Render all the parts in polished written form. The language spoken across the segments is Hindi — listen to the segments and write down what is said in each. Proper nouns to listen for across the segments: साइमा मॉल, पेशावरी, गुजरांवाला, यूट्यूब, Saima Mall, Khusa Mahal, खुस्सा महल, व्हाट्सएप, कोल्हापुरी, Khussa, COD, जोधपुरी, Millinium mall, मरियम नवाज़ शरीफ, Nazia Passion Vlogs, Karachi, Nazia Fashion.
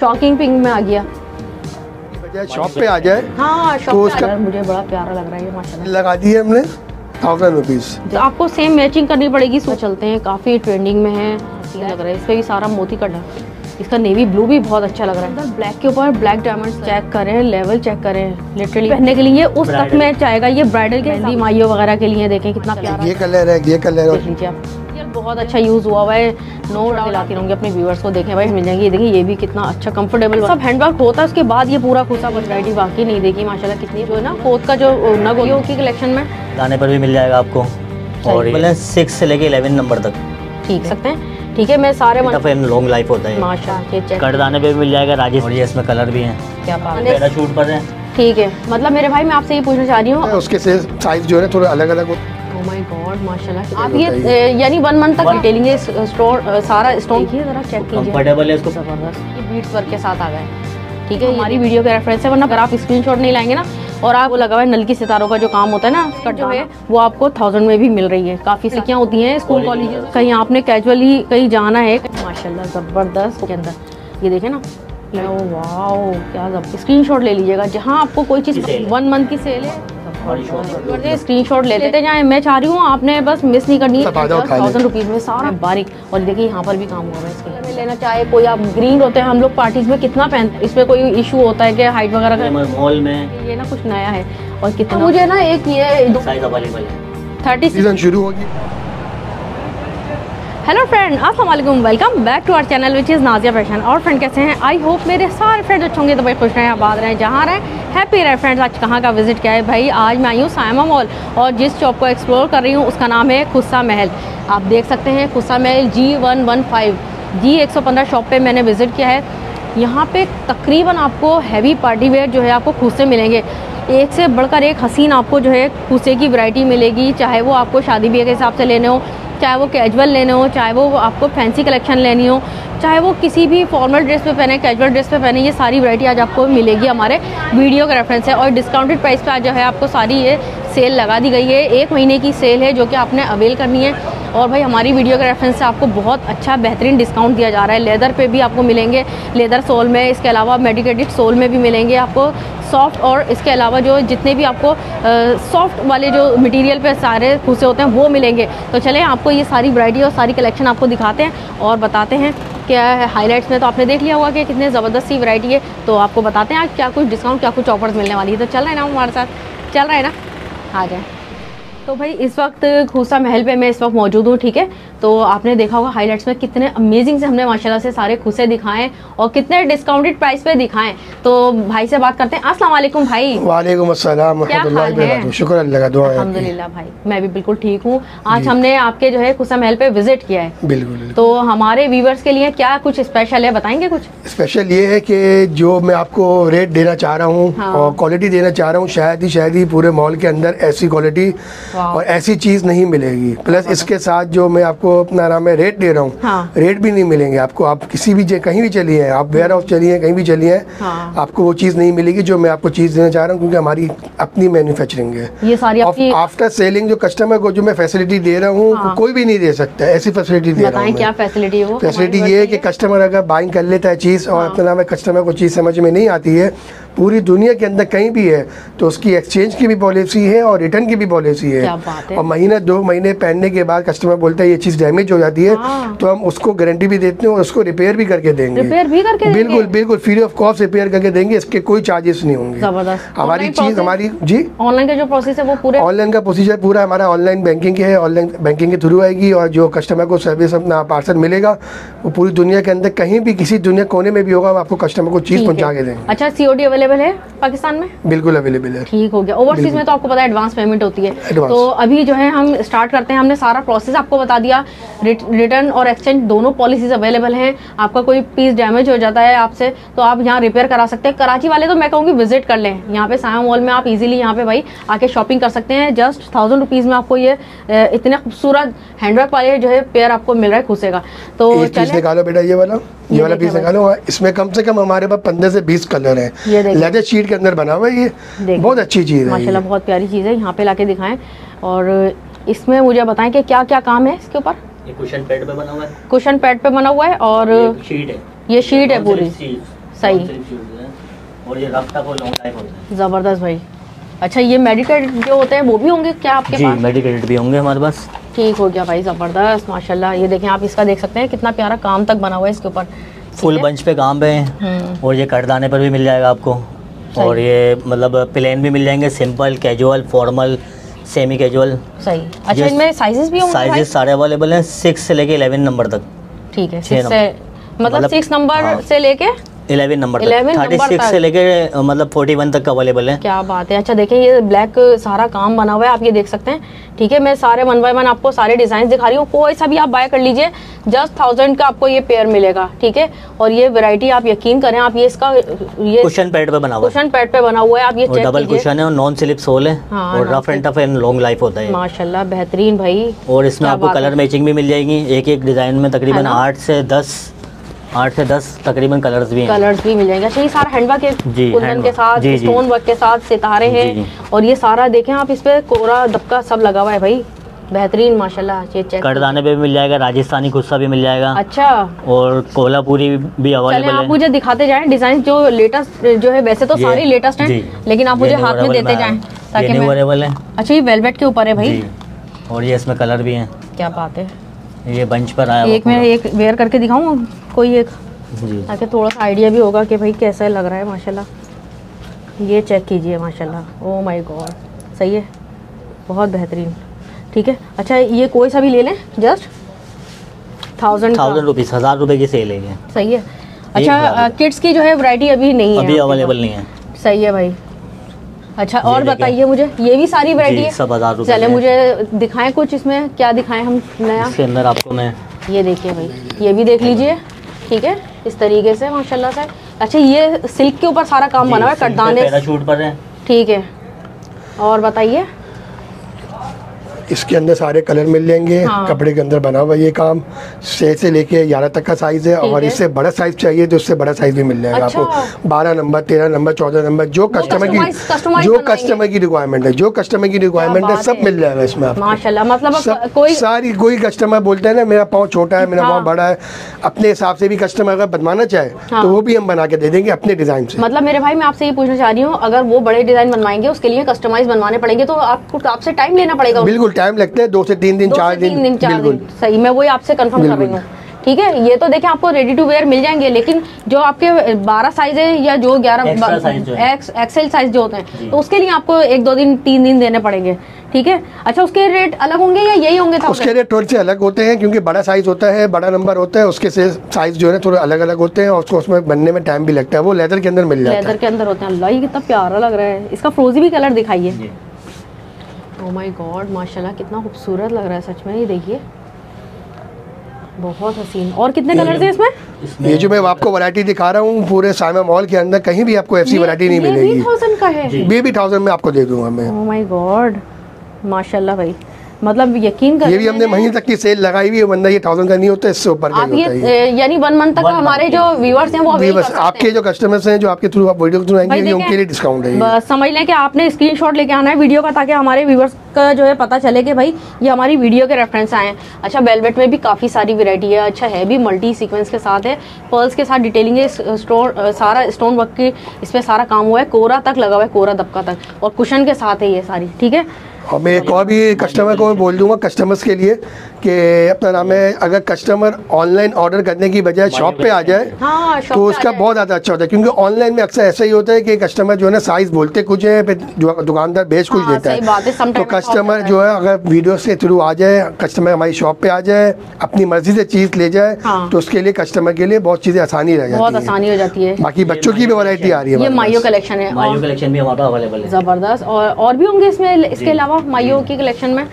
शॉकिंग पिंक में आ गया, शॉप पे आ जाए। हाँ, शॉप पे आ जाए। मुझे बड़ा प्यारा लग रहा है माशाल्लाह। लगा दी है हमने 1000 रुपीस। आपको सेम मैचिंग करनी पड़ेगी। सो चलते हैं, काफी ट्रेंडिंग में है, लग रहा है। इसपे भी सारा मोती कट है, इसका नेवी ब्लू भी बहुत अच्छा लग रहा है। तो ब्लैक के ऊपर ब्लैक डायमंड चेक करें, लेवल चेक करें, लिटरली पहनने के लिए उस तक में जाएगा। ये ब्राइडल के मेहंदी माइयों वगैरह के लिए देखें कितना प्यारा ये कलर है। ये कलर देख लीजिए आप, बहुत अच्छा यूज हुआ हुआ है। नो डाउट लाती रहूंगी अपने व्यूअर्स को, देखें भाई मिल जाएंगे। ये देखिए, ये भी कितना अच्छा कंफर्टेबल सब हैंडवर्क होता है। उसके बाद ये पूरा खुसा वैरायटी बाकी नहीं देखी माशाल्लाह। कितनी जो है ना कोट का जो नग होगी उसकी कलेक्शन में दाने पर भी मिल जाएगा आपको, और मतलब 6 से लेके 11 नंबर तक ठीक सकते हैं। ठीक है, मैं सारे लॉन्ग लाइफ होता है माशाल्लाह। कटदाने पे भी मिल जाएगा राजेश, और ये इसमें कलर भी हैं। क्या बात है, पैराशूट पर है। ठीक है, मतलब मेरे भाई मैं आपसे ये पूछना चाह रही हूँ, उसके से साइज जो है थोड़ा अलग अलग हो। ओह माय गॉड माशाल्लाह। आप ये यानी 1 मंथ तक डिटेलिंग ये स्टोर सारा स्टोर किए, जरा चेक कीजिए। कंफर्टेबल है इसको, जबरदस्त बीट्स वर्क के साथ आ गए। ठीक है, हमारी वीडियो के रेफरेंस है, वरना अगर आप स्क्रीनशॉट नहीं लाएंगे ना, और आप लगा हुआ है नल की सितारों का जो काम होता है ना, उसका जो है वो आपको 1000 में भी मिल रही है। काफ़ी सिक्कियाँ होती हैं स्कूल कॉलेज, कहीं आपने कैजुअली कहीं जाना है माशाल्लाह ज़बरदस्त के अंदर। ये देखें ना, वाओ क्या जबरदस्त। स्क्रीनशॉट ले लीजिएगा जहाँ आपको कोई चीज़ 1 मंथ की सेल है, स्क्रीनशॉट ले लेते जाएँ। मैं चाह रही हूँ आपने बस मिस नहीं करनी है। 1000 रुपीज़ में सारा बारीक, और देखिए यहाँ पर भी काम हो रहा है। इसके लिए लेना चाहे कोई आप, ग्रीन होते हैं हम लोग पार्टीज में कितना पहनते हैं, इसमें कोई इशू होता है कि हाइट वगैरह का? मॉल में ये ना कुछ नया है, और कितना मुझे ना एक ये साइज अवेलेबल है 30 सीजन शुरू होगी। हेलो फ्रेंड, अस्सलाम वालेकुम, welcome back to our channel which is Nazia fashion. और फ्रेंड कैसे हैं, आई होप मेरे सारे फ्रेंड अच्छे होंगे। तो भाई खुश रहें, आबाद रहें, जहाँ रहें, हैप्पी रहें। फ्रेंड्स आज कहाँ का विजिट किया है? भाई आज मैं आई हूँ साइमा मॉल, और जिस शॉप को एक्सप्लोर कर रही हूँ उसका नाम है खुस्सा महल। आप देख सकते हैं खुस्सा महल G115 शॉप पे मैंने विज़िट किया है। यहाँ पे तकरीबन आपको हैवी पार्टी वेयर जो है आपको खुस्से मिलेंगे, एक से बढ़कर एक हसीन आपको जो है खुस्से की वैरायटी मिलेगी। चाहे वो आपको शादी ब्याह के हिसाब से लेने हो, चाहे वो कैजुअल लेने हो, चाहे वो आपको फैंसी कलेक्शन लेनी हो, चाहे वो किसी भी फॉर्मल ड्रेस पे पहने, कैजुअल ड्रेस पे पहने, ये सारी वैरायटी आज आपको मिलेगी। हमारे वीडियो का रेफरेंस है, और डिस्काउंटेड प्राइस पे आज जो है आपको सारी ये सेल लगा दी गई है। 1 महीने की सेल है जो कि आपने अवेल करनी है, और भाई हमारी वीडियो के रेफरेंस से आपको बहुत अच्छा बेहतरीन डिस्काउंट दिया जा रहा है। लेदर पे भी आपको मिलेंगे, लेदर सोल में, इसके अलावा मेडिकेटेड सोल में भी मिलेंगे आपको सॉफ्ट, और इसके अलावा जो जितने भी आपको सॉफ्ट वाले जो मटेरियल पे सारे खुसे होते हैं वो मिलेंगे। तो चलें आपको ये सारी वैरायटी और सारी कलेक्शन आपको दिखाते हैं और बताते हैं क्या है। हाईलाइट्स में तो आपने देख लिया होगा कि कितने ज़बरदस्त सी वैरायटी है, तो आपको बताते हैं आज क्या कुछ डिस्काउंट, क्या कुछ ऑफर्स मिलने वाली है। तो चल रहा है ना हमारे साथ, चल रहा है ना, आ जाए। तो भाई इस वक्त खुसा महल पे मैं इस वक्त मौजूद हूँ। ठीक है, तो आपने देखा होगा हाइलाइट्स में कितने अमेजिंग से हमने माशाल्लाह से सारे खुसे दिखाएं, और कितने डिस्काउंटेड प्राइस पे दिखाएं। तो भाई से बात करते हैं। अस्सलाम वालेकुम भाई। वालेकुम अस्सलाम, क्या हाल है? शुक्र अल्लाह दुआ है। अल्हम्दुलिल्लाह भाई मैं भी बिल्कुल ठीक हूँ। आज हमने आपके जो है खुसा महल पे विजिट किया है, बिल्कुल। तो हमारे व्यूवर्स के लिए क्या कुछ स्पेशल है, बताएंगे? कुछ स्पेशल ये है कि जो मैं आपको रेट देना चाह रहा हूँ और क्वालिटी देना चाह रहा हूँ, शायद ही पूरे मॉल के अंदर ऐसी क्वालिटी और ऐसी चीज़ नहीं मिलेगी। प्लस इसके साथ जो मैं आपको अपना नाम है रेट दे रहा हूँ, हाँ। रेट भी नहीं मिलेंगे आपको, आप किसी भी कहीं भी चलिए, आप वेयर हाउस चलिए, कहीं भी चलिए, हाँ। आपको वो चीज़ नहीं मिलेगी जो मैं आपको चीज़ देना चाह रहा हूँ, क्योंकि हमारी अपनी मैन्युफैक्चरिंग है। ये सारी आफ्टर सेलिंग जो कस्टमर को जो मैं फैसिलिटी दे रहा हूँ, हाँ। कोई भी नहीं दे सकता ऐसी फैसिलिटी दे रहा हूँ। क्या फैसिलिटी है? फैसिलिटी ये है कि कस्टमर अगर बाइंग कर लेता है चीज़, और अपना नाम है कस्टमर को चीज़ समझ में नहीं आती है, पूरी दुनिया के अंदर कहीं भी है, तो उसकी एक्सचेंज की भी पॉलिसी है और रिटर्न की भी पॉलिसी है। क्या बात है। और 1-2 महीने पहनने के बाद कस्टमर बोलता है ये चीज़ डैमेज हो जाती है, हाँ। तो हम उसको गारंटी भी देते हैं और उसको रिपेयर भी करके देंगे, बिल्कुल बिल्कुल फ्री ऑफ कॉस्ट रिपेयर करके देंगे, इसके कोई चार्जेस नहीं होंगे। हमारी चीज़ हमारी जी ऑनलाइन का जो प्रोसेस है वो पूरा ऑनलाइन का प्रोसीजर पूरा हमारा ऑनलाइन बैंकिंग है, ऑनलाइन बैंकिंग के थ्रू आएगी, और जो कस्टमर को सर्विस अपना पार्सल मिलेगा वो पूरी दुनिया के अंदर कहीं भी किसी दुनिया कोने में भी होगा, हम आपको कस्टमर को चीज़ पहुँचा के देंगे। अच्छा, COD अवेलेबल है पाकिस्तान में? बिल्कुल अवेलेबल है। ठीक हो गया। ओवरसीज में तो आपको पता है एडवांस पेमेंट होती है। तो अभी जो है हम स्टार्ट करते हैं। हमने सारा प्रोसेस आपको बता दिया, रिटर्न और एक्सचेंज दोनों पॉलिसीज अवेलेबल हैं। आपका कोई पीस डैमेज हो जाता है आपसे तो आप यहाँ रिपेयर करा सकते हैं। कराची वाले तो मैं कहूँगी विजिट कर लें, यहाँ पे साइमा मॉल में आप इजीली यहाँ पे भाई आके शॉपिंग कर सकते हैं। जस्ट 1000 रुपीज़ में आपको ये इतने खूबसूरत हैंडवर्क वाले जो है पेयर आपको मिल रहा है खुसे का। तो पीस निकालो बेटा, ये वाला पीस निकालो। इसमें कम से कम हमारे पास 15 से 20 कलर है, लेदर शीट के अंदर बना हुआ है, ये बहुत अच्छी चीज़ है माशाल्लाह, बहुत प्यारी चीज़ है। यहाँ पे लाके दिखाएं, और इसमें मुझे बताएं कि क्या क्या काम है इसके ऊपर। कुशन पैड पे बना हुआ है, और ये शीट है पूरी, सही है। और ये रफ्ता को लॉन्ग लाइफ होता है। जबरदस्त भाई। अच्छा ये मेडिकेटेड जो होते हैं वो भी होंगे क्या आपके पास? जी मेडिकेटेड भी होंगे हमारे पास। ठीक हो गया भाई, जबरदस्त माशाल्लाह। ये देखें आप, इसका देख सकते हैं कितना प्यारा काम तक बना हुआ है इसके ऊपर, फुल बंच पे काम पे है। और ये करदाने पर भी मिल जाएगा आपको, और ये मतलब प्लेन भी मिल जाएंगे, simple, casual, formal, semi casual. सही। अच्छा इनमें साइजेस भी होंगे? साइजेस सारे अवेलेबल हैं 6 से लेके 11 नंबर तक। ठीक है, 6 से लेके 11 नंबर 36 से लेके मतलब 41 तक अवेलेबल है। क्या बात है। अच्छा देखें ये ब्लैक सारा काम बना हुआ है, आप ये देख सकते हैं। ठीक है, मैं सारे 1 बाय 1 आपको सारे डिजाइन दिखा रही हूँ, कोई सा भी आप बाय कर लीजिए, जस्ट 1000 का आपको ये पेयर मिलेगा। ठीक है, और ये वैरायटी आप यकीन करें, आप ये इसका ये कुशन पैड पे बना हुआ है, कुशन पैड पे बना हुआ है, आप ये चेक डबल कुशन है और नॉन स्लिप सोल है और rough and tough and long life होता है माशाल्लाह। बेहतरीन भाई। और इसमें आपको कलर मैचिंग भी मिल जाएगी, एक एक डिजाइन में तकरीबन 8 से 10 तकरीबन कलर्स भी हैं। कलर्स भी मिल जाएंगे। अच्छा ये सारा हैंड वर्क है, कुंदन के साथ, स्टोन वर्क के साथ, सितारे हैं, और ये सारा देखें आप, इस पे कोरा दबका सब लगा हुआ है भाई, बेहतरीन माशाल्लाह। करदाने पे भी मिल जाएगा, राजस्थानी खुस्सा भी मिल जाएगा। अच्छा, और कोल्हापुरी भी अवेलेबल है। आप मुझे दिखाते जाए डिजाइन जो लेटेस्ट जो है, वैसे तो सारे लेटेस्ट है, लेकिन आप मुझे हाथ में देते जाए ताकि। अच्छा ये वेलवेट के ऊपर है भाई, और ये इसमें कलर भी है। क्या बात है। ये बंच पर आया, एक मैं एक वेयर करके दिखाऊं कोई एक, ताकि थोड़ा सा आइडिया भी होगा कि भाई कैसा लग रहा है माशाल्लाह। ये चेक कीजिए माशाल्लाह, ओह माय गॉड, सही है, बहुत बेहतरीन। ठीक है। अच्छा ये कोई सा भी ले लें, जस्ट 1000 रुपए की सेल है। सही है। अच्छा किड्स की जो है वैरायटी अभी नहीं है, अभी अवेलेबल नहीं है। सही है भाई। अच्छा और बताइए मुझे, ये भी सारी वैरायटी है। सब 1000 रुपए। चले मुझे दिखाएं कुछ, इसमें क्या दिखाएं हम नया इसके अंदर आपको। मैं ये देखिए भाई, ये भी देख लीजिए। ठीक है, इस तरीके से माशाल्लाह से। अच्छा ये सिल्क के ऊपर सारा काम बना हुआ है, कटदाने पैराशूट पर है। ठीक है, और बताइए। इसके अंदर सारे कलर मिल जाएंगे। हाँ। कपड़े के अंदर बना हुआ ये काम 6 से लेके 11 तक का साइज है, और इससे बड़ा साइज चाहिए तो उससे बड़ा साइज भी मिल जाएगा। अच्छा। आपको 12 नंबर, 13 नंबर, 14 नंबर, जो कस्टमर की रिक्वायरमेंट है सब मिल जाएगा इसमें माशाल्लाह। मतलब कोई कस्टमर बोलता है ना मेरा पाँव छोटा है, मेरा पाँव बड़ा है, अपने हिसाब से भी कस्टमर अगर बनवाना चाहे तो वो भी हम बना के दे देंगे अपने डिजाइन से। मतलब मेरे भाई मैं आपसे ये पूछना चाह रही हूँ, अगर वो बड़े डिजाइन बनवाएंगे उसके लिए कस्टमाइज बनवाने पड़ेंगे तो आपको आपसे टाइम लेना पड़ेगा? बिल्कुल, टाइम लगता है 2 से 3 दिन, 4 दिन। सही, मैं वही आपसे कंफर्म कर रही हूँ। ठीक है, ये तो देखिए आपको रेडी टू वेयर मिल जाएंगे, लेकिन जो आपके 12 साइज है या जो 11 एक्सेल साइज जो होते हैं, तो उसके लिए आपको 1, 2 दिन, 3 दिन देने पड़ेंगे। ठीक है। अच्छा उसके रेट अलग होंगे या यही होंगे? उसके रेट थोड़े से अलग होते हैं, क्योंकि बड़ा साइज होता है, बड़ा नंबर होता है, उसके से साइज जो है थोड़े अलग अलग होते हैं, और उसको उसमें बनने में टाइम भी लगता है। वो लेदर के अंदर मिल जाता है, लेदर के अंदर होते हैं। अल्लाह कितना प्यारा लग रहा है। इसका फ्रोजी भी कलर दिखाइए। ओ माय गॉड माशाल्लाह, कितना खूबसूरत लग रहा है सच में। ये देखिए बहुत हसीन। और कितने कलर्स हैं इसमें? ये जो मैं आपको वैरायटी दिखा रहा हूँ पूरे साइमा मॉल के अंदर कहीं भी आपको ऐसी वैरायटी नहीं मिलेगी। 1000 का है, 1000 में आपको दे दूंगा मैं। ओ माय गॉड माशाल्लाह भाई, मतलब यकीन कर, ये भी हमने महीने तक की सेल लगाई हुई है, बंदा ये 1000 का नहीं होता, इससे ऊपर का होता है। यानी 1 मंथ तक हमारे जो व्यूअर्स हैं वो व्यूअर्स आपके जो कस्टमर्स हैं जो आपके थ्रू आप वीडियो के थ्रू आएंगे, उनके लिए डिस्काउंट है। समझ लें कि आपने स्क्रीनशॉट लेके आना है वीडियो का, ताकि हमारे व्यूअर्स का जो है पता चले कि भाई ये हमारी वीडियो के रेफरेंस आए। अच्छा वेलवेट में भी काफी सारी वैरायटी है। अच्छा है भी, मल्टी सीक्वेंस के साथ है, पर्ल्स के साथ डिटेलिंग है, सारा स्टोन वर्क की इसमें सारा काम हुआ है, कोरा तक लगा हुआ है, कोरा दबका तक, और कुशन के साथ है ये सारी। ठीक है। और मैं एक और भी कस्टमर को बोल दूंगा कस्टमर्स के लिए कि अपना नाम है, अगर कस्टमर ऑनलाइन ऑर्डर करने की बजाय शॉप पे आ जाए तो उसका बहुत ज़्यादा अच्छा होता है, क्योंकि ऑनलाइन में अक्सर ऐसा ही होता है कि कस्टमर जो है ना साइज़ बोलते कुछ है, फिर दुकानदार बेच कुछ देता है। तो कस्टमर जो है अगर वीडियो के थ्रू आ जाए, कस्टमर हमारी शॉप पर आ जाए, अपनी मर्जी से चीज़ ले जाए, तो उसके लिए कस्टमर के लिए बहुत चीज़ें आसानी रह जाती है, बहुत आसानी हो जाती है। बाकी बच्चों की भी वैरायटी आ रही है, ये मायो कलेक्शन है, मायो कलेक्शन भी हमारा अवेलेबल है। ज़बरदस्त। और भी होंगे इसमें, इसके अलावा मायो की कलेक्शन में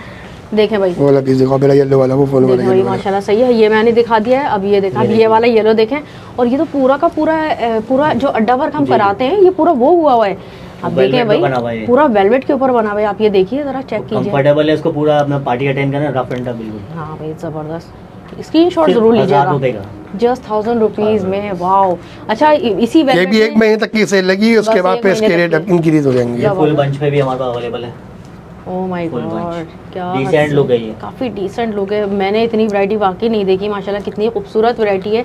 देखें भाई, वो वाला येलो वाला, वो फूल वाला भाई माशाल्लाह सही है। ये मैंने दिखा दिया है, अब ये देखा, अब ये वाला येलो देखें। और ये तो पूरा का पूरा जो अड्डा वर्क हम कराते हैं ये पूरा वो हुआ है। अब देखें भाई पूरा वेलवेट के ऊपर बना हुआ है, आप ये देखिए जरा, चेक कीजिए, कंफर्टेबल है, इसको पूरा अपना पार्टी अटेंड करना, रफ एंड टफ बिल्कुल। हां भाई जबरदस्त, स्क्रीनशॉट जरूर लीजिएगा। जस्ट 1000 रुपीज में, वाओ। अच्छा इसी ये भी 1 महीने तक की सेल लगी, उसके बाद पे इसके रेट इंक्रीज हो जाएंगे। फुल बंच पे भी हमारे पास अवेलेबल है। ओह माय गॉड, क्या डिसेंट लुक है ये, काफ़ी डिसेंट लुक है। मैंने इतनी वैरायटी वाकई नहीं देखी, माशाल्लाह कितनी खूबसूरत वैरायटी है।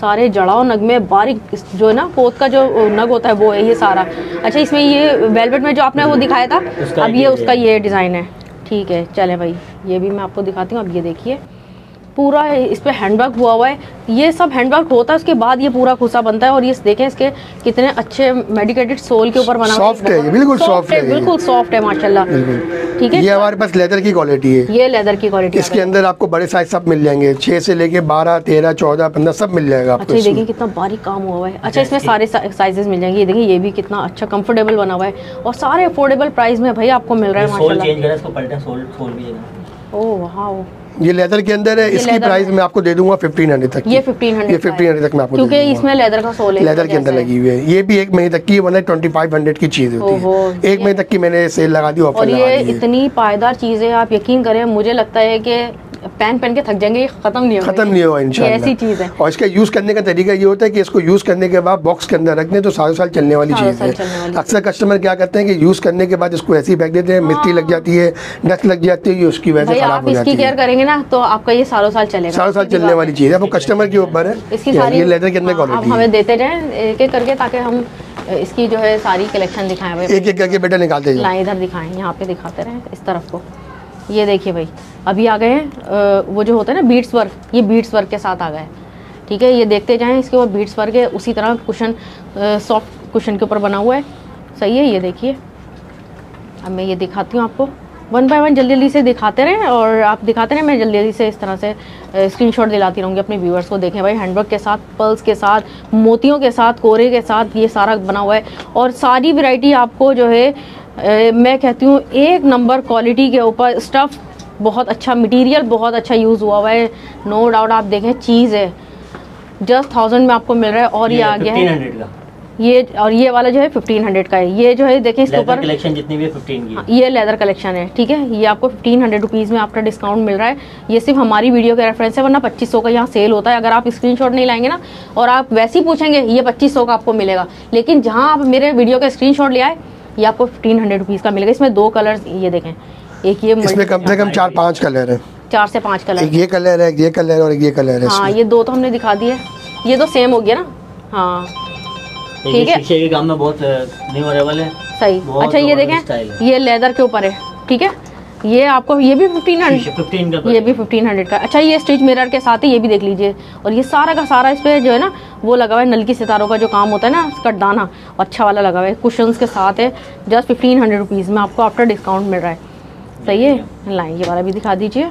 सारे जड़ाव नग में बारीक जो है ना पोत का जो नग होता है वो है ये सारा। अच्छा इसमें ये वेलवेट में जो आपने वो दिखाया था, अब ये उसका ये डिज़ाइन है, ठीक है। चले भाई ये भी मैं आपको दिखाती हूँ। अब ये देखिए पूरा इस पर हैंडवर्क हुआ है, ये सब हैंडवर्क होता है उसके बाद ये पूरा खुसा बनता है। और ये देखें इसके कितने अच्छे मेडिकेटेड सोल के ऊपर बना हुआ है, बिल्कुल सॉफ्ट है, बिल्कुल सॉफ्ट है माशाल्लाह, ठीक है। ये हमारे पास लेदर की क्वालिटी है, ये लेदर की क्वालिटी। इसके अंदर आपको बड़े साइज सब मिल जाएंगे, 6 से लेके 12, 13, 14, 15 सब मिल जाएगा आपको। अच्छा देखिए कितना बारीक काम हुआ है। अच्छा इसमें सारे साइजेस मिल जाएंगे। ये देखिए ये भी कितना अच्छा कंफर्टेबल बना हुआ है और सारे अफोर्डेबल प्राइस में भाई आपको मिल रहा है माशाल्लाह। ओ वाह, ये लेदर के अंदर है, इसकी प्राइस मैं आपको दे दूंगा 1500 तक। ये 1500 तक मैं आपको, क्योंकि इसमें लेदर का सोल है, लेदर के अंदर लगी हुई है। ये भी 1 महीने तक की है, 2500 की चीज होती है, 1 महीने तक की मैंने सेल लगा दी, ऑफर लगा दी। और ये इतनी पायदार चीज है, आप यकीन करें मुझे लगता है कि पहन के थक जाएंगे, खत्म नहीं होगा इंशाल्लाह। ऐसी चीज़ है। और इसका यूज़ करने का तरीका ये होता है कि इसको यूज़ करने के बाद बॉक्स के अंदर रख दें तो सालों साल चलने वाली चीज़ है। अक्सर कस्टमर क्या करते हैं कि यूज़ करने के बाद इसको ऐसे ही फेंक देते हैं, मिट्टी लग जाती है, डस्ट लग जाती है, उसकी वजह से खराब हो जाती है। केयर करेंगे ना तो आपका ये सालों साल चलेगा, सालों साल चलने वाली चीज़ है। वो कस्टमर के ऊपर है, ये लेदर के अंदर क्वालिटी हमें देते रहें एक एक करके, ताकि हम इसकी जो है सारी कलेक्शन दिखाएं, एक एक करके बेटा निकालते हैं, इधर दिखाएं, यहाँ पे दिखाते रहें इस तरफ को। ये देखिए भाई अभी आ गए हैं वो जो होता है ना बीट्स वर्क, ये बीट्स वर्क के साथ आ गए, ठीक है। ये देखते जाएं इसके ऊपर बीट्स वर्क है, उसी तरह कुशन सॉफ्ट कुशन के ऊपर बना हुआ है, सही है। ये देखिए अब मैं ये दिखाती हूँ आपको, 1 बाय 1 जल्दी से दिखाते रहें और आप दिखाते रहें, मैं जल्दी से इस तरह से स्क्रीनशॉट दिलाती रहूँगी अपने व्यूअर्स को। देखें भाई हैंडवर्क के साथ, पर्ल्स के साथ, मोतियों के साथ, कोरे के साथ ये सारा बना हुआ है। और सारी वैरायटी आपको जो है मैं कहती हूँ एक नंबर क्वालिटी के ऊपर, स्टफ़ बहुत अच्छा, मटेरियल बहुत अच्छा यूज़ हुआ है, नो डाउट। आप देखें चीज़ है जस्ट 1000 में आपको मिल रहा है। और ये आ गया है ये, और ये वाला जो है 1500 का है। ये जो है देखें इसके ऊपर कलेक्शन जितनी भी है 15 की है। ये लेदर कलेक्शन है, ठीक है। ये आपको 1500 रुपीज़ में आपका डिस्काउंट मिल रहा है। ये सिर्फ हमारी वीडियो के रेफरेंस है, वरना 2500 का यहाँ सेल होता है। अगर आप स्क्रीनशॉट नहीं लाएंगे ना और आप वैसे ही पूछेंगे ये 2500 का आपको मिलेगा, लेकिन जहाँ आप मेरे वीडियो का स्क्रीनशॉट ले आए ये आपको 1500 रुपीज़ का मिलेगा। इसमें 2 कलर्स ये देखें, एक ये इसमें कम से कम 4-5 कलर है, 4 से 5 कलर, एक ये कलर है, एक ये कलर और एक ये कलर है। हाँ ये 2 तो हमने दिखा दिए, ये तो सेम हो गया ना, हाँ ठीक है। शीशे के काम में बहुत न्यू अवेलेबल है, सही। अच्छा ये देखें ये लेदर के ऊपर है, ठीक है। ये आपको ये भी 1500 ये भी 1500 का। अच्छा ये स्टिच मिरर के साथ ही ये भी देख लीजिए। और ये सारा का सारा इस पर जो है ना वो लगा हुआ है, नल की सितारों का जो काम होता है ना उसका दाना अच्छा वाला लगा हुआ है, कुशंस के साथ है। जस्ट 1500 रुपीज़ में आपको आफ्टर डिस्काउंट मिल रहा है, सही है। लाएँ ये वाला भी दिखा दीजिए,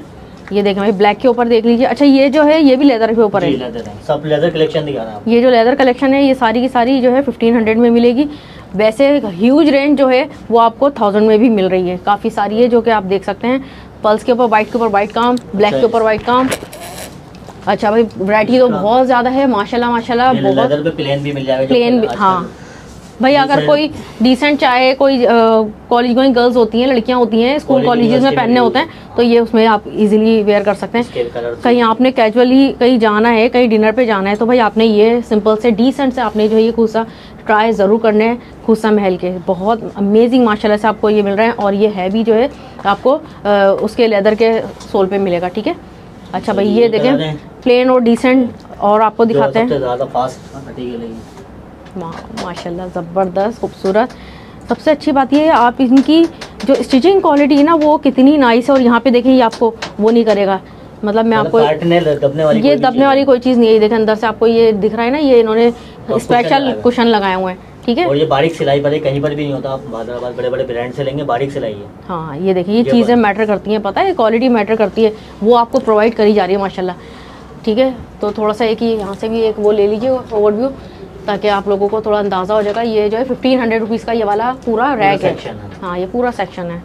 ये देखें भाई ब्लैक के ऊपर देख लीजिए। अच्छा ये जो है ये भी लेदर के ऊपर है, सब लेदर कलेक्शन दिखा रहा है। ये जो लेदर कलेक्शन है ये सारी की सारी जो है 1500 में मिलेगी। वैसे ह्यूज रेंज जो है वो आपको 1000 में भी मिल रही है, काफ़ी सारी है जो कि आप देख सकते हैं। पल्स के ऊपर वाइट, के ऊपर वाइट काम, ब्लैक के ऊपर वाइट काम। अच्छा भाई वैरायटी तो बहुत ज़्यादा है माशाल्लाह माशाल्लाह, बहुत। प्लेन भी मिल जाएगा, प्लेन भी, हाँ भाई। अगर कोई डिसेंट चाहे, कोई कॉलेज गोइंग गर्ल्स होती हैं, लड़कियां होती हैं, स्कूल कॉलेजेस में पहनने होते हैं तो ये उसमें आप इजीली वेयर कर सकते हैं। कहीं आपने कैजुअली कहीं जाना है, कहीं डिनर पे जाना है तो भाई आपने ये सिंपल से डिसेंट से आपने जो ये खुसा ट्राई ज़रूर करना है। खुसा महल के बहुत अमेजिंग माशाल्लाह से आपको ये मिल रहा है। और ये है भी जो है आपको उसके लेदर के सोल पे मिलेगा, ठीक है। अच्छा भाई ये देखें प्लेन और डिसेंट, और आपको दिखाते हैं माशाल्लाह ज़बरदस्त खूबसूरत। सबसे अच्छी बात ये है आप इनकी जो स्टिचिंग क्वालिटी है ना वो कितनी नाइस है। और यहाँ पे देखिए ये आपको वो नहीं करेगा, मतलब मैं आपको ये दबने वाली कोई चीज़ नहीं है। देखिए अंदर से आपको ये दिख रहा है ना, ये इन्होंने स्पेशल कुशन लगाए हुए हैं, ठीक है। और ये बारीक सिलाई वाले कहीं पर भी नहीं होता, आप बाजार बड़े-बड़े ब्रांड से लेंगे, बारीक सिलाई है। हाँ ये देखिए ये चीज़ें मैटर करती हैं, पता है क्वालिटी मैटर करती है, वो आपको प्रोवाइड करी जा रही है माशाल्लाह, ठीक है। तो थोड़ा सा एक यहाँ से भी एक वो ले लीजिए ओवरव्यू, ताकि आप लोगों को थोड़ा अंदाज़ा हो जाएगा। ये जो है 1500 रुपीज़ का ये वाला पूरा रैक है, हाँ ये पूरा सेक्शन है,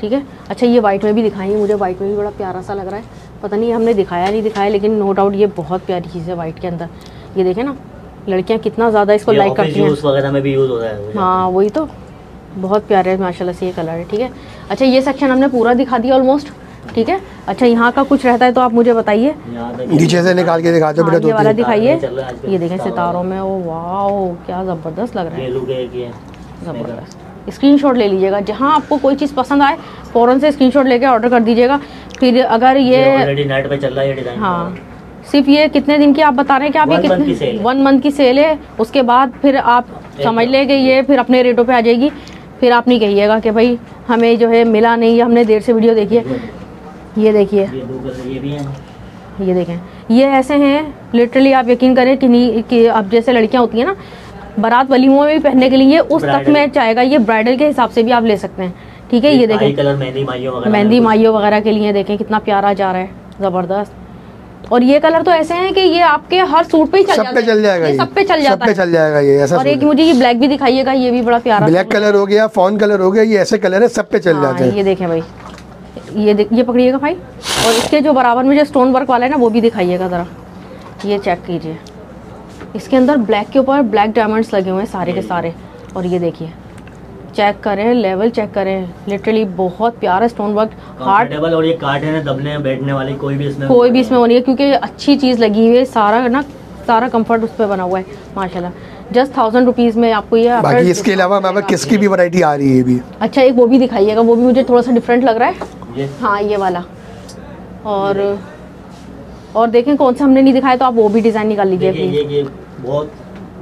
ठीक है। अच्छा ये वाइट में भी दिखाइए, मुझे वाइट में भी बड़ा प्यारा सा लग रहा है, पता नहीं हमने दिखाया नहीं दिखाया, लेकिन नो डाउट ये बहुत प्यारी चीज़ है वाइट के अंदर। ये देखें ना लड़कियाँ कितना ज़्यादा इसको लाइक करती हैं, हाँ वही तो, बहुत प्यारे माशाल्लाह से ये कलर है, ठीक है। अच्छा ये सेक्शन हमने पूरा दिखा दिया ऑलमोस्ट, ठीक है। अच्छा यहाँ का कुछ रहता है तो आप मुझे बताइए, नीचे से निकाल के दिखा दो बेटा, ये वाला दिखाइए। ये देखें सितारों में, ओ वाओ क्या ज़बरदस्त लग रहा है, ज़बरदस्त स्क्रीनशॉट ले लीजिएगा। जहाँ आपको कोई चीज़ पसंद आए फ़ौरन से स्क्रीनशॉट लेके ऑर्डर कर दीजिएगा। फिर अगर ये ऑलरेडी नेट पे चल रहा है ये डिज़ाइन, हाँ, सिर्फ ये कितने दिन की आप बता रहे हैं कि आप ये कितने 1 मंथ की सेल है, उसके बाद फिर आप समझ लेंगे ये फिर अपने रेटों पे आ जाएगी। फिर आप नहीं कहिएगा कि भाई हमें जो है मिला नहीं, हमने देर से वीडियो देखी है। ये देखिए, ये देखें, ये ऐसे हैं लिटरली, आप यकीन करें कि नहीं कि अब जैसे लड़कियाँ होती हैं ना बारात वलीमों में भी पहनने के लिए, उस तक में चाहेगा ये ब्राइडल के हिसाब से भी आप ले सकते हैं। ठीक है, ये देखें मेहंदी माहियों वगैरह के लिए, देखें कितना प्यारा जा रहा है, ज़बरदस्त। और ये कलर तो ऐसे हैं कि ये आपके हर सूट पे ही चल जाएगा, सब पे चल जाता है, चल जाएगा ये। और एक मुझे ये ब्लैक भी दिखाइएगा, ये भी बड़ा प्यारा ब्लैक कलर हो गया, फॉन कलर हो गया, ये ऐसे कलर है सब पे चल जाता है। ये देखें भाई, ये पकड़िएगा भाई, और इसके जो बराबर में जो स्टोन वर्क वाला है ना वो भी दिखाइएगा ज़रा, ये चेक कीजिए। इसके अंदर ब्लैक के ऊपर ब्लैक डायमंड्स लगे हुए हैं सारे के सारे। और ये देखिए, चेक करें, लेवल चेक करें, लिटरली बहुत प्यारा स्टोन वर्क, हार्ड टेबल। और ये काट है ना दबने बैठने वाली, कोई भी इसमें वो नहीं है, क्योंकि अच्छी चीज़ लगी हुई है, सारा ना सारा कंफर्ट उस पर बना हुआ है माशाल्लाह। जस्ट 1000 रुपीज़ में आपको ये। बाकी इसके अलावा किसकी भी वैरायटी आ रही है अभी। अच्छा एक वो भी दिखाइएगा, वो भी मुझे थोड़ा सा डिफरेंट लग रहा है। हाँ ये वाला, और देखें कौन सा हमने नहीं दिखाया, तो आप वो भी डिज़ाइन निकाल लीजिए। ये बहुत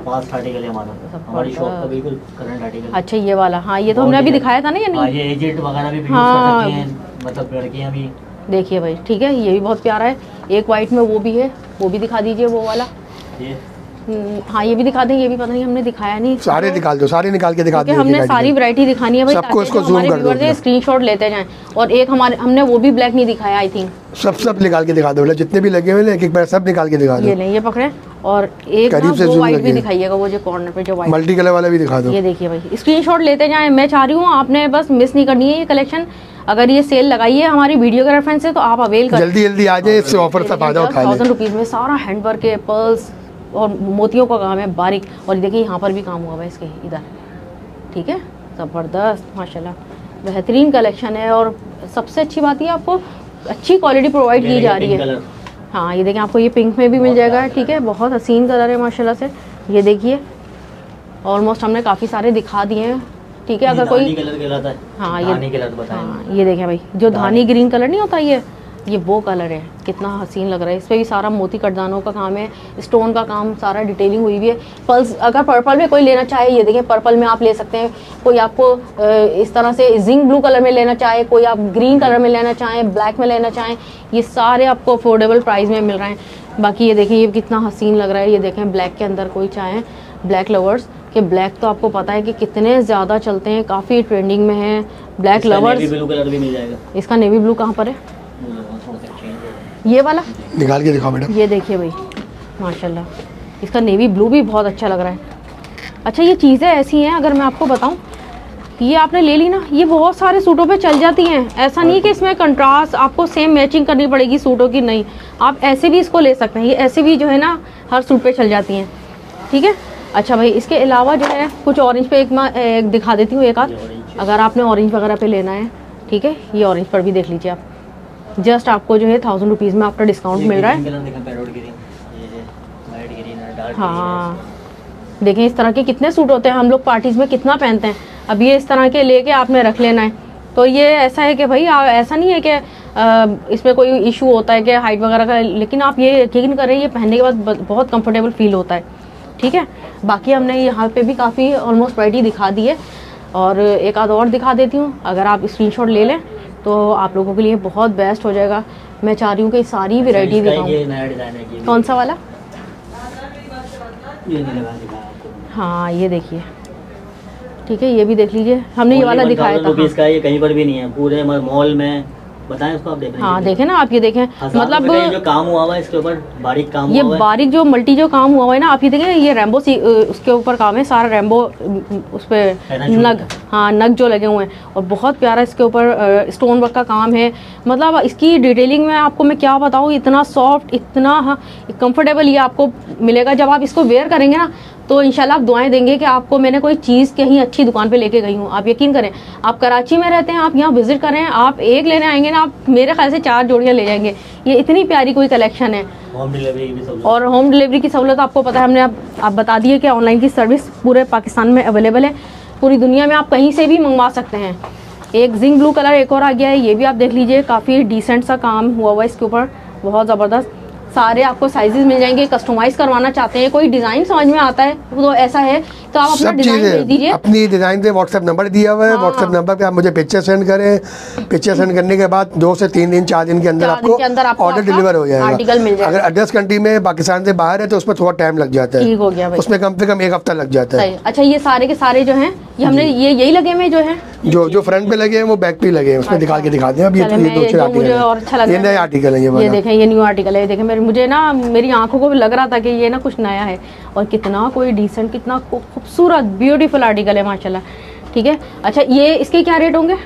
पास आर्टिकल है हमारी शॉप का, बिल्कुल करंट आर्टिकल। अच्छा ये वाला, हाँ ये तो हमने अभी दिखाया था ना, ये नहीं, ये एजेंट वगैरह भी यूज़ कर सकती हैं, मतलब लड़कियां भी। देखिए भाई, ठीक है, ये भी बहुत प्यारा है। एक वाइट में वो भी है, वो भी दिखा दीजिए, वो वाला, हाँ ये भी दिखा दें। ये भी पता नहीं हमने दिखाया नहीं, सारे निकाल दो, सारे निकाल के दिखा दें, हमने सारी वैरायटी दिखानी है भाई, सबको इसको ज़ूम कर दो, स्क्रीनशॉट लेते जाएं। और एक हमने वो भी ब्लैक नहीं दिखाया, आई थिंक सब निकाल के दिखा दो, जितने भी लगे हुए हैं एक बार सब निकाल के दिखा दो। ये नहीं, ये पकड़े, और एक वाइट भी दिखाइएगा, वो जो कॉर्नर पे जो वाइट मल्टी कलर वाला भी दिखा दो। ये देखिए भाई, स्क्रीनशॉट लेते जाएं, मैं चाह रही हूँ आपने बस मिस नहीं करनी है ये कलेक्शन। अगर ये सेल लगाई है हमारी वीडियो के रेफरेंस से, तो आप अवेल कर, जल्दी जल्दी आ जाए, इससे ऑफर सब आ जाओ। 1000 रुपीज़ में सारा हैंडवर्क के पर्ल्स और मोतियों का काम है बारीक। और देखिए यहाँ पर भी काम हुआ है इसके इधर, ठीक है, ज़बरदस्त माशाल्लाह, बेहतरीन कलेक्शन है। और सबसे अच्छी बात यह आपको अच्छी क्वालिटी प्रोवाइड की जा रही है। हाँ ये देखिए, आपको ये पिंक में भी मिल जाएगा, ठीक है, बहुत हसीन कलर है माशाल्लाह से। ये देखिए, ऑलमोस्ट हमने काफ़ी सारे दिखा दिए हैं, ठीक है। अगर कोई कलर, हाँ ये देखिए भाई, जो धानी ग्रीन कलर नहीं होता, ये वो कलर है, कितना हसीन लग रहा है। इस पर भी सारा मोती कटदानों का काम है, स्टोन का काम, सारा डिटेलिंग हुई हुई है। पल्स, अगर पर्पल में कोई लेना चाहे, ये देखें पर्पल में आप ले सकते हैं। कोई आपको इस तरह से जिंक ब्लू कलर में लेना चाहे, कोई आप ग्रीन कलर में लेना चाहें, ब्लैक में लेना चाहें, ये सारे आपको अफोर्डेबल प्राइस में मिल रहे हैं। बाकी ये देखें, ये कितना हसीन लग रहा है। ये देखें ब्लैक के अंदर, कोई चाहें ब्लैक लवर्स के, ब्लैक तो आपको पता है कि कितने ज़्यादा चलते हैं, काफ़ी ट्रेंडिंग में है ब्लैक लवर्स। ब्लू कलर भी मिल जाएगा, इसका नेवी ब्लू कहाँ पर है, ये वाला निकाल के दिखाओ मैडम। ये देखिए भाई माशाल्लाह, इसका नेवी ब्लू भी बहुत अच्छा लग रहा है। अच्छा ये चीज़ें ऐसी हैं, अगर मैं आपको बताऊं, ये आपने ले ली ना, ये बहुत सारे सूटों पे चल जाती हैं। ऐसा नहीं कि इसमें कंट्रास्ट आपको सेम मैचिंग करनी पड़ेगी सूटों की, नहीं, आप ऐसे भी इसको ले सकते हैं, ये ऐसे भी जो है ना हर सूट पर चल जाती हैं, ठीक है। अच्छा भाई, इसके अलावा जो है कुछ ऑरेंज पे एक दिखा देती हूँ, एक आध, अगर आपने ऑरेंज वगैरह पर लेना है, ठीक है। ये ऑरेंज पर भी देख लीजिए आप, जस्ट आपको जो है 1000 रुपीज़ में आपका डिस्काउंट मिल रहा है। हाँ देखें, इस तरह के कितने सूट होते हैं, हम लोग पार्टीज़ में कितना पहनते हैं। अब ये इस तरह के लेके आपने रख लेना है, तो ये ऐसा है कि भाई ऐसा नहीं है कि इसमें कोई इशू होता है कि हाइट वगैरह का, लेकिन आप ये यकीन करें ये पहनने के बाद बहुत कंफर्टेबल फील होता है, ठीक है। बाकी हमने यहाँ पर भी काफ़ी ऑलमोस्ट वैरायटी दिखा दी है, और एक आध और दिखा देती हूँ। अगर आप स्क्रीनशॉट ले लें तो आप लोगों के लिए बहुत बेस्ट हो जाएगा। मैं चाह रही हूँ कि सारी वैरायटी दिखाऊँ। कौन सा वाला, ये हाँ ये देखिए, ठीक है, ये भी देख लीजिए, हमने ये वाला दिखाया था। इसका ये कहीं पर भी नहीं है, पूरे मॉल में बताएं उसको आप देखें। हाँ देखें ना आप, ये देखें, मतलब ये जो काम हुआ है इसके ऊपर बारीक काम, ये बारीक जो मल्टी जो काम हुआ है ना, आप ये देखें, ये रेम्बो उसके ऊपर काम है, सारा रेम्बो उस पर नग, हाँ नग जो लगे हुए हैं, और बहुत प्यारा इसके ऊपर स्टोन वर्क का काम है। मतलब इसकी डिटेलिंग में आपको मैं क्या बताऊँ, इतना सॉफ्ट, इतना कम्फर्टेबल ये आपको मिलेगा। जब आप इसको वेयर करेंगे ना, तो इंशाल्लाह आप दुआएं देंगे कि आपको मैंने कोई चीज़ कहीं अच्छी दुकान पे लेके गई हूँ। आप यकीन करें, आप कराची में रहते हैं, आप यहाँ विजिट करें, आप एक लेने आएंगे ना, आप मेरे ख्याल से 4 जोड़ियाँ ले जाएंगे। ये इतनी प्यारी कोई कलेक्शन है, होम डिलीवरी की सहूलत, और होम डिलीवरी की सहूलत आपको पता है, हमने आप बता दी है कि ऑनलाइन की सर्विस पूरे पाकिस्तान में अवेलेबल है। पूरी दुनिया में आप कहीं से भी मंगवा सकते हैं। एक जिंक ब्लू कलर एक और आ गया है, ये भी आप देख लीजिए, काफ़ी डिसेंट सा काम हुआ हुआ है इसके ऊपर, बहुत ज़बरदस्त। सारे आपको साइजेस मिल जाएंगे। कस्टमाइज़ करवाना चाहते हैं, कोई डिज़ाइन समझ में आता है तो ऐसा है तो आप अपना डिज़ाइन भेज दीजिए। अपनी डिज़ाइन पे व्हाट्सएप नंबर दिया हुआ है, व्हाट्सएप नंबर पे आप मुझे पिक्चर सेंड करें। पिक्चर सेंड करने के बाद 2 से 3 दिन 4 दिन के अंदर आपको ऑर्डर डिलीवर हो जाएगा, आर्टिकल मिल जाएगा। अगर अदर्स कंट्री में पाकिस्तान से बाहर है तो उसमें थोड़ा टाइम लग जाता है, उसमें कम से कम 1 हफ्ता लग जाता है। अच्छा, ये सारे के सारे जो है ये हमने ये यही लगे हुए जो है, जो फ्रंट पे लगे हैं वो बैक पे लगे हैं, उसमें दिखा के दिखाते हैं। अब ये 2-4 आर्टिकल, ये नया आर्टिकल है, ये देखें ये न्यू आर्टिकल है। देखें मुझे ना मेरी आंखों को भी लग रहा था कि ये ना कुछ नया है, और कितना कोई डिसेंट, कितना खूबसूरत ब्यूटीफुल आर्टिकल है माशाल्लाह। ठीक है, अच्छा ये इसके क्या रेट होंगे?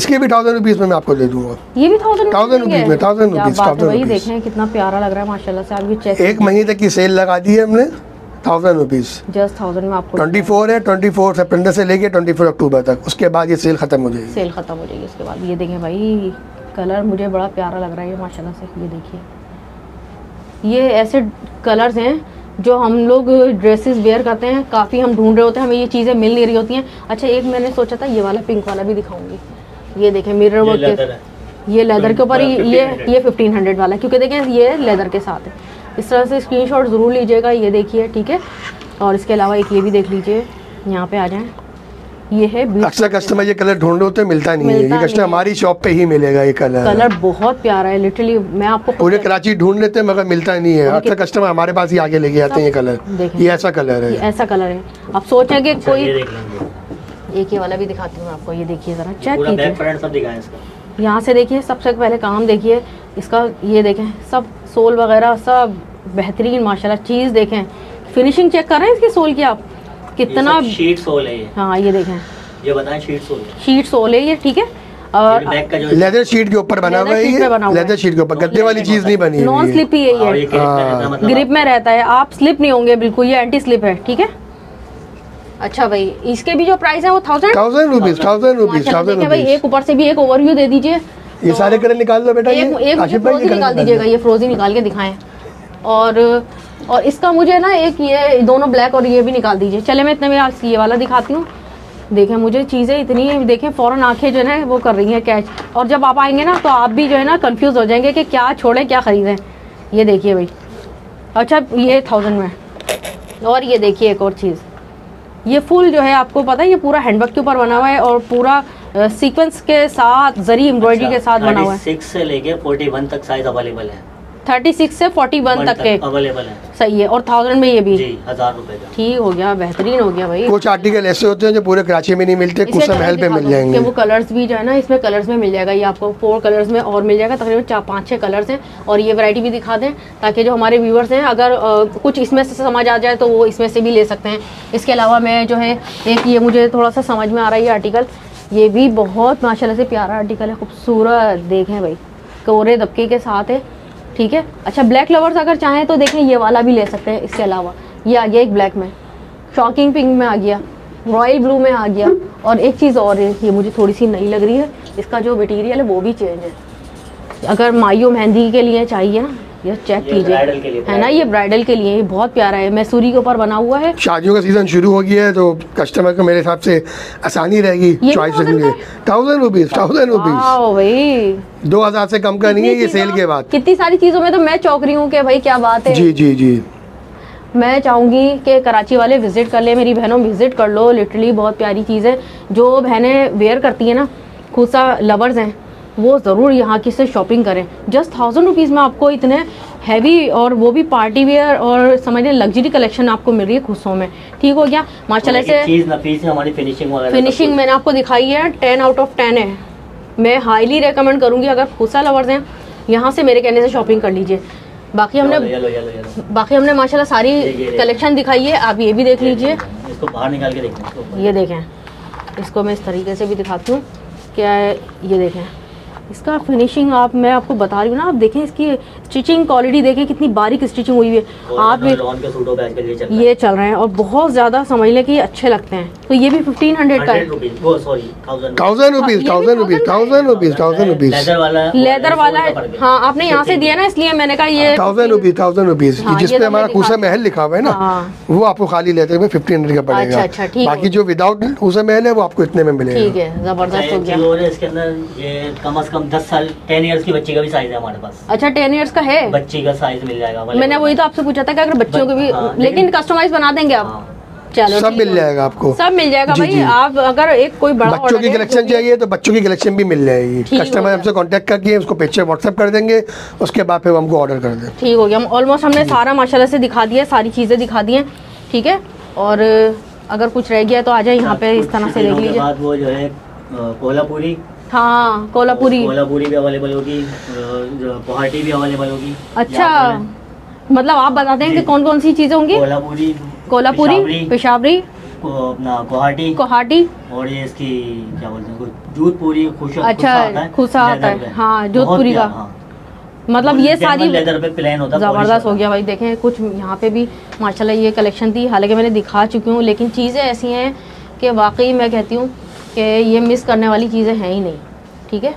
इसके भी 1000 रुपीज़ में मैं आपको दे दूंगा। ये भी 1000 रुपीज़ में, 1000 रुपीज़। भाई देखें कितना प्यारा लग रहा है माशाल्लाह से। आप ये चेक, 1 महीने तक की सेल लगा दी है हमने, 1000 रुपीज़, जस्ट 1000 में आपको। 24 है, 24 सितंबर से लेके 24 अक्टूबर तक, उसके बाद ये सेल खत्म हो जाएगी। सेल खत्म हो जाएगी उसके बाद। ये देखें भाई कलर मुझे बड़ा प्यारा लग रहा है माशाल्लाह से। ये देखिए ये ऐसे कलर्स हैं जो हम लोग ड्रेसेस वेयर करते हैं, काफ़ी हम ढूंढ रहे होते हैं, हमें ये चीज़ें मिल नहीं रही होती हैं। अच्छा एक मैंने सोचा था ये वाला पिंक वाला भी दिखाऊंगी। ये देखें मिरर वर्क के, ये लेदर के ऊपर, ये 1500 वाला, क्योंकि देखें ये लेदर के साथ है। इस तरह से स्क्रीनशॉट ज़रूर लीजिएगा, ये देखिए ठीक है। और इसके अलावा एक ये भी देख लीजिए, यहाँ पर आ जाएँ। ये है अक्सर कस्टमर ये कलर ढूंढ रहे होते हैं, मिलता नहीं है, ये कस्टमर हमारी शॉप पे ही मिलेगा। ये कलर बहुत प्यारा है, लिटरली मैं आपको पूरे कराची ढूंढ लेते हैं मगर मिलता नहीं है। अक्सर कस्टमर हमारे पास ही आगे लेके आते हैं ये कलर। ये ऐसा कलर है, ऐसा कलर है। आप सोचेंगे कोई एक ये वाला भी दिखाती हूँ आपको। ये देखिए जरा चेक कीजिए, यहाँ से देखिए, सबसे पहले काम देखिए इसका। ये देखें सब सोल वगैरह सब बेहतरीन माशाल्लाह। चीज देखें, फिनिशिंग चेक कर रहे हैं इसकी सोल की आप, कितना शीट सोल है ये। हाँ ये देखें, ये बताएं शीट सोल, शीट सोल है ये ठीक है। और बैक का जो लेदर शीट के ऊपर बना हुआ है, ये लेदर शीट के ऊपर गद्दे वाली चीज नहीं बनी है, नॉन स्लिप ही है ये, ग्रिप में रहता है, आप स्लिप नहीं होंगे बिल्कुल, ये एंटी स्लिप है ठीक है। अच्छा भाई इसके भी जो प्राइस है वो 1000 रुपीज। भाई एक ऊपर से भी एक ओवरव्यू दे दीजिए, ये सारे कलर निकाल लो बेटा, निकाल दीजिएगा, ये फ्रोजी निकाल के दिखाएं। और इसका मुझे ना एक ये दोनों ब्लैक और ये भी निकाल दीजिए। चले मैं इतने में आप ये वाला दिखाती हूँ। देखें मुझे चीज़ें इतनी, देखें फ़ौरन आंखें जो है वो कर रही हैं कैच, और जब आप आएंगे ना तो आप भी जो है ना कंफ्यूज हो जाएंगे कि क्या छोड़ें क्या ख़रीदें। ये देखिए भाई, अच्छा ये 1000 में। और ये देखिए एक और चीज़, ये फुल जो है आपको पता है ये पूरा हैंडवर्क के ऊपर बना हुआ है, और पूरा सीक्वेंस के साथ जरी एम्ब्रॉयडरी के साथ बना हुआ है। 36 से लेके 41 तक साइज अवेलेबल है, 36 से 41 तक के अवेलेबल है। सही है, और 1000 में ये भी जी, 1000 रुपए का। ठीक हो गया, बेहतरीन हो गया भाई। कुछ आर्टिकल ऐसे होते हैं जो पूरे कराची में नहीं मिलते, कुसा महल पे मिल जाएंगे। वो कलर्स भी जो है ना इसमें कलर्स में मिल जाएगा, ये आपको 4 कलर्स में और मिल जाएगा, तकरीबन 4-5-6 कलर्स हैं। और ये वैरायटी भी दिखा दें ताकि जो हमारे व्यूअर्स हैं अगर कुछ इसमें से समझ आ जाए तो वो इसमें से भी ले सकते हैं। इसके अलावा मैं जो है एक ये मुझे थोड़ा सा समझ में आ रहा है ये आर्टिकल, ये भी बहुत माशाल्लाह से प्यारा आर्टिकल है, खूबसूरत। देखें भाई कोरे दबके के साथ है ठीक है। अच्छा ब्लैक लवर्स अगर चाहें तो देखें ये वाला भी ले सकते हैं। इसके अलावा ये आ गया एक ब्लैक में, शॉकिंग पिंक में आ गया, रॉयल ब्लू में आ गया, और एक चीज़ और है ये मुझे थोड़ी सी नई लग रही है, इसका जो मटेरियल है वो भी चेंज है। अगर माइयो मेहंदी के लिए चाहिए ना, ये चेक कीजिए है ना, ये ब्राइडल के लिए बहुत प्यारा है, मैसूरी के ऊपर बना हुआ है। शादियों का सीजन शुरू हो गया है तो कस्टमर को मेरे हिसाब से आसानी रहेगी चॉइस करने में। 1000 रुपीज, 2000 से कम का नहीं है ये सेल के बाद। कितनी सारी चीजों में तो मैं चौंक रही हूँ कि भाई क्या बात है। जी जी जी, मैं चाहूँगी कि कराची वाले विजिट कर ले, मेरी बहनों विजिट कर लो, लिटरली बहुत प्यारी चीज़ है। जो बहनें वेयर करती है ना, खुसा लवर्स हैं, वो ज़रूर यहाँ की से शॉपिंग करें। जस्ट 1000 रुपीज़ में आपको इतने हैवी और वो भी पार्टी वेयर और समझिए लग्जरी कलेक्शन आपको मिल रही है खुस्सों में। ठीक हो गया माशाल्लाह से। चीज़ नफीस है, हमारी फिनिशिंग मैंने आपको दिखाई है, 10 आउट ऑफ 10 है। मैं हाईली रेकमेंड करूँगी, अगर खुस्सा लवर्स हैं यहाँ से मेरे कहने से शॉपिंग कर लीजिए। बाकी हमने माशाल्लाह सारी कलेक्शन दिखाई है, आप ये भी देख लीजिए। इसको बाहर निकाल के देखें, ये देखें, इसको मैं इस तरीके से भी दिखाती हूँ क्या है। ये देखें इसका फिनिशिंग आप, मैं आपको बता रही हूँ ना, आप देखें इसकी स्टिचिंग क्वालिटी, देखें कितनी बारीक स्टिचिंग हुई है। आप ये चल रहे हैं और बहुत ज़्यादा समझ लें कि अच्छे लगते हैं। तो ये भी 1500 का है, सॉरी 1000 रुपीज़। लेदर वाला है, हाँ आपने यहाँ से दिया ना, इसलिए मैंने कहा ये 1000 रुपीज़। जिसपे हमारा खूसा महल लिखा हुआ है ना, वो आपको खाली लेदर में 1500 का पड़ेगा। बाकी जो विदाउट खूसा महल है वो आपको इतने में मिलेगा। ठीक है, जबरदस्त हो गया। इसके अंदर ये कम से कम 10 साल 10 ईयर्स की बच्ची का भी साइज है हमारे पास। अच्छा 10 ईयर्स का है बच्ची का साइज मिल जाएगा। मैंने वही तो आपसे पूछा था कि अगर बच्चों के भी, लेकिन कस्टमाइज बना देंगे आप। चलो सब मिल जाएगा आपको, सब मिल जाएगा भाई। आप अगर एक कोई बड़ा बच्चों की कलेक्शन चाहिए तो बच्चों की कलेक्शन भी मिल जाएगी। कस्टमर हमसे कांटेक्ट करके उसको पिक्चर व्हाट्सएप कर देंगे, उसके बाद फिर हमको ऑर्डर कर देंगे। ठीक हो गया, हम ऑलमोस्ट हमने सारा माशाल्लाह से दिखा दिया, सारी चीज़ें दिखा दी हैं। ठीक है, और अगर कुछ रह गया तो आ जाए यहाँ पे, इस तरह से देख लीजिए। वो जो है कोल्हापुरी, हाँ कोल्हापुरी भी अवेलेबल होगी, गुवाहाटी भी अवेलेबल होगी। अच्छा, मतलब आप बता दें कि कौन कौन सी चीजें होंगी? कोल्हापुरी, पेशावरी, गुवाहाटी और ये इसकी क्या बोलते हैं, जोधपुरी, खुसा। अच्छा खुसा आता है, हाँ जोधपुरी का। मतलब ये सारी लेदर पे प्लेन होता है। जबरदस्त हो गया भाई, देखें कुछ यहाँ पे भी माशाल्लाह ये कलेक्शन थी। हालांकि मैंने दिखा चुकी हूँ, लेकिन चीज़ें ऐसी हैं कि वाकई मैं कहती हूँ कि ये मिस करने वाली चीज़ें हैं ही नहीं। ठीक है,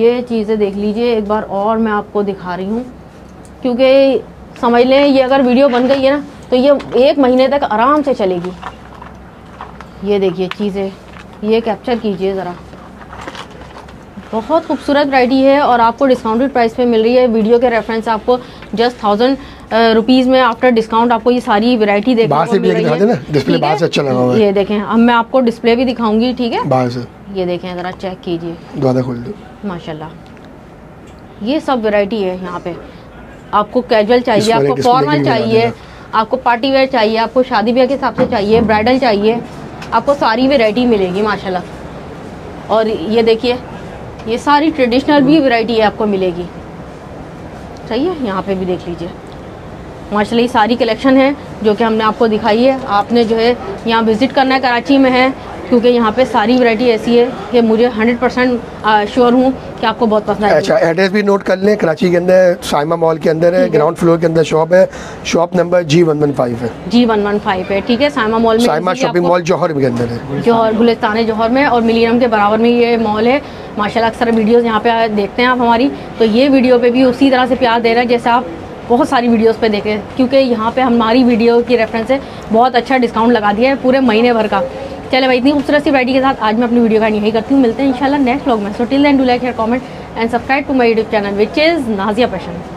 ये चीज़ें देख लीजिए एक बार और, मैं आपको दिखा रही हूँ, क्योंकि समझ लें ये अगर वीडियो बन गई है ना तो ये 1 महीने तक आराम से चलेगी। ये देखिए चीज़ें, ये कैप्चर कीजिए ज़रा, बहुत खूबसूरत वैरायटी है और आपको डिस्काउंटेड प्राइस पे मिल रही है। वीडियो के रेफरेंस आपको जस्ट 1000 रुपीज़ में आफ्टर डिस्काउंट आपको ये सारी वैरायटी देखने को मिल रही है। ये देखें, अब मैं आपको डिस्प्ले भी दिखाऊंगी। ठीक है, ये देखें ज़रा, चेक कीजिए माशाल्लाह, ये सब वैरायटी है यहाँ पे। आपको कैजुअल चाहिए, आपको फॉर्मल चाहिए, आपको पार्टी वेयर चाहिए, आपको शादी ब्याह के हिसाब से चाहिए, ब्राइडल चाहिए, आपको सारी वैरायटी मिलेगी माशाल्लाह। और ये देखिए, ये सारी ट्रेडिशनल भी वैरायटी आपको मिलेगी। सही है, यहाँ पे भी देख लीजिए माशाल्लाह, ये सारी कलेक्शन है जो कि हमने आपको दिखाई है। आपने जो है यहाँ विज़िट करना है, कराची में है, क्योंकि यहाँ पे सारी वैरायटी ऐसी है कि मुझे 100% श्योर हूँ कि आपको बहुत पसंद आएगी। अच्छा, एड्रेस भी नोट कर लें, कराची के अंदर साइमा मॉल के अंदर है, ग्राउंड फ्लोर के अंदर शॉप है। शॉप नंबर G115 है, G115 है। ठीक है, साइमा मॉल में, साइमा शॉपिंग मॉल जौहर के अंदर है, जौहर गुलिस्तान जौहर में और मिलीनियम के बराबर में ये मॉल है माशाल्लाह। अक्सर वीडियोज़ यहाँ पे देखते हैं आप हमारी, तो ये वीडियो पे भी उसी तरह से प्यार दे रहे हैं जैसे आप बहुत सारी वीडियोस पे देख रहे हैं, क्योंकि यहाँ पे हमारी वीडियो की रेफरेंस से बहुत अच्छा डिस्काउंट लगा दिया है पूरे महीने भर का। चले भाई, इतनी खूबसूरत सी वैरायटी के साथ आज मैं अपनी वीडियो का यही करती हूँ। मिलते हैं इंशाल्लाह नेक्स्ट व्लॉग में। So till then do like, share, comment and subscribe to my यूट्यूब channel which is Nazia passion.